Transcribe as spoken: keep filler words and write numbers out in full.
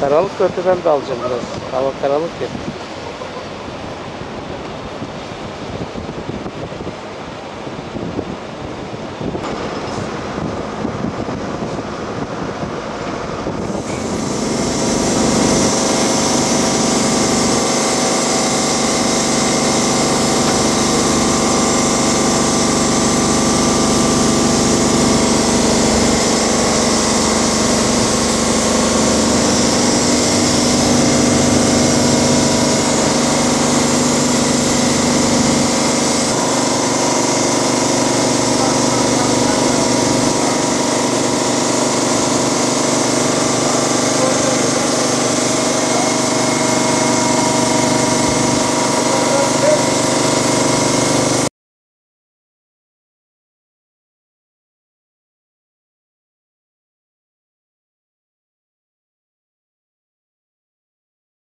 Karalık örtüden de alacağım biraz. Hava karalık ya.